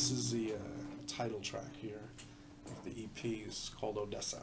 This is the title track here of the EP. It's called Odessa.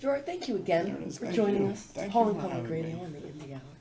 Gerard, thank you again for joining us. Pawling Public Radio on the Indie Hour.